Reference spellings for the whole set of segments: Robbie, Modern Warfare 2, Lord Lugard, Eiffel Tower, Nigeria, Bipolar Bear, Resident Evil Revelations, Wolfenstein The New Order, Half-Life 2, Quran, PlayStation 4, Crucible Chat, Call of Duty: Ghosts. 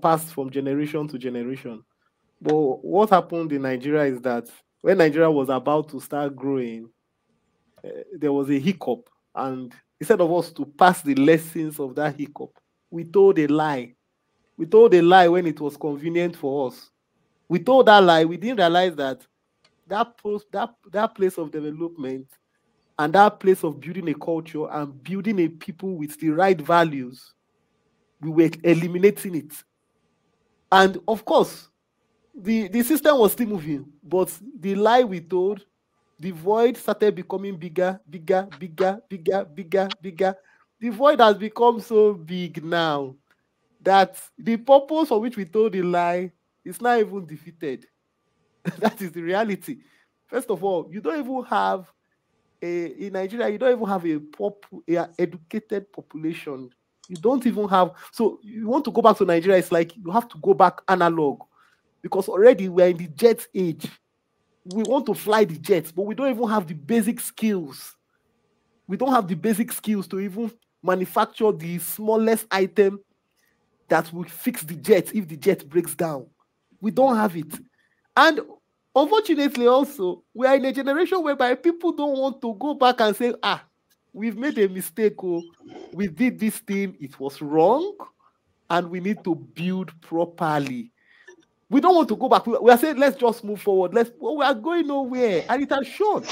passed from generation to generation. But what happened in Nigeria is that when Nigeria was about to start growing, there was a hiccup. And instead of us to pass the lessons of that hiccup, we told a lie. We told a lie when it was convenient for us. We told that lie. We didn't realize that that place of development and that place of building a culture and building a people with the right values, we were eliminating it. And of course, the system was still moving, but the lie we told, the void started becoming bigger, bigger, bigger, bigger, bigger, bigger. The void has become so big now that the purpose for which we told the lie is not even defeated. That is the reality. First of all, you don't even have in Nigeria, you don't even have a educated population. You don't even have, so you want to go back to Nigeria, it's like you have to go back analog, because already we're in the jet age. We want to fly the jets, but we don't even have the basic skills. We don't have the basic skills to even manufacture the smallest item that will fix the jet if the jet breaks down. We don't have it. And unfortunately also, we are in a generation whereby people don't want to go back and say, ah, we've made a mistake, oh, we did this thing, it was wrong, and we need to build properly. We don't want to go back. We are saying, let's just move forward. Well, we are going nowhere. And it has shown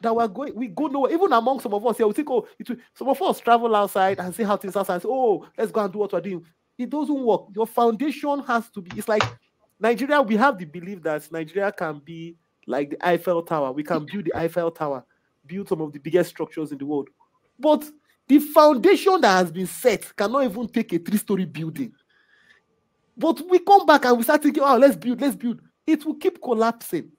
that we go nowhere. Even among some of us here, we think, oh, some of us travel outside and see how things are, and say, oh, let's go and do what we're doing. It doesn't work. Your foundation has to be, it's like, Nigeria, we have the belief that Nigeria can be like the Eiffel Tower. We can build the Eiffel Tower, build some of the biggest structures in the world. But the foundation that has been set cannot even take a 3-story building. But we come back and we start thinking, oh, let's build, let's build. It will keep collapsing.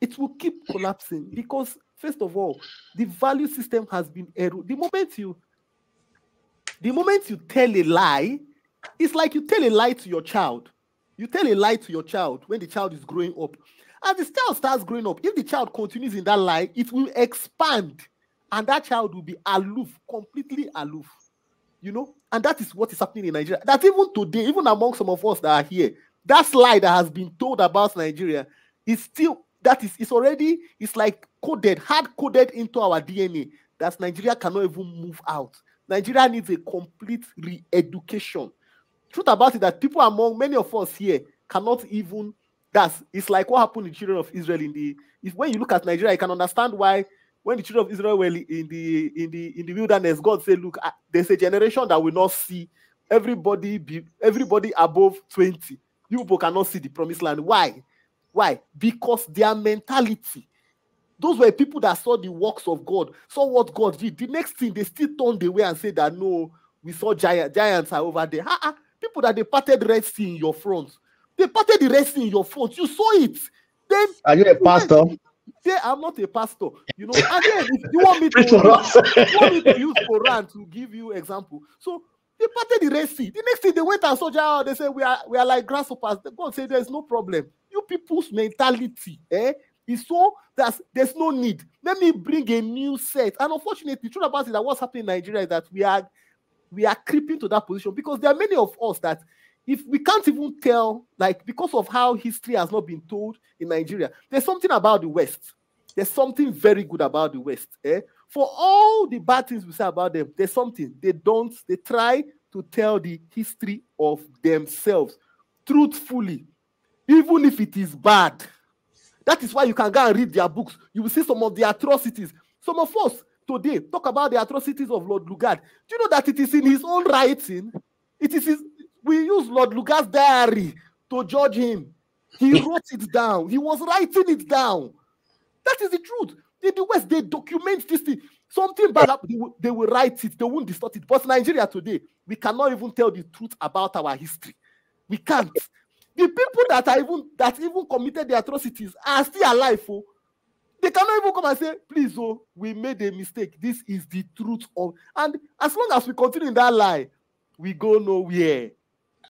It will keep collapsing because, first of all, the value system has been eroded. The moment you tell a lie, it's like you tell a lie to your child. You tell a lie to your child when the child is growing up. As the child starts growing up, if the child continues in that lie, it will expand. And that child will be aloof, completely aloof. You know? And that is what is happening in Nigeria. That even today, even among some of us that are here, that lie that has been told about Nigeria is still, it's like coded, hard-coded into our DNA that Nigeria cannot even move out. Nigeria needs a complete re-education. Truth about it that people among many of us here cannot even, it's like what happened to the children of Israel in the, when you look at Nigeria, you can understand why when the children of Israel were in the wilderness, God said, look, there's a generation that will not see everybody above 20. You people cannot see the promised land. Why? Why? Because their mentality, those were people that saw the works of God, saw what God did. The next thing, they still turned away and said that, no, we saw giants are over there. People that they parted Red Sea in your front. They parted the Red Sea in your front. You saw it. Then, are you a pastor? Say, I'm not a pastor. You know, and then if you want me to, you want me to use Quran to give you example. So they parted the Red Sea. The next thing they went and saw giants. They said, we are like grasshoppers. God said, there's no problem. You people's mentality, is so that there's no need. Let me bring a new set. And unfortunately, the truth about it that what's happening in Nigeria is that we are creeping to that position because there are many of us that if we can't even tell, like because of how history has not been told in Nigeria, there's something about the West. There's something very good about the West. For all the bad things we say about them, there's something. They try to tell the history of themselves truthfully, even if it is bad. That is why you can go and read their books. You will see some of the atrocities. Some of us, today, talk about the atrocities of Lord Lugard. Do you know that it is in his own writing? We use Lord Lugard's diary to judge him. He wrote it down. He was writing it down. That is the truth. The West, they document this thing. Something bad happened, they will write it. They won't distort it. But Nigeria today, we cannot even tell the truth about our history. We can't. The people that even committed the atrocities are still alive, oh. They cannot even come and say, please, oh, we made a mistake. This is the truth. And as long as we continue in that lie, we go nowhere.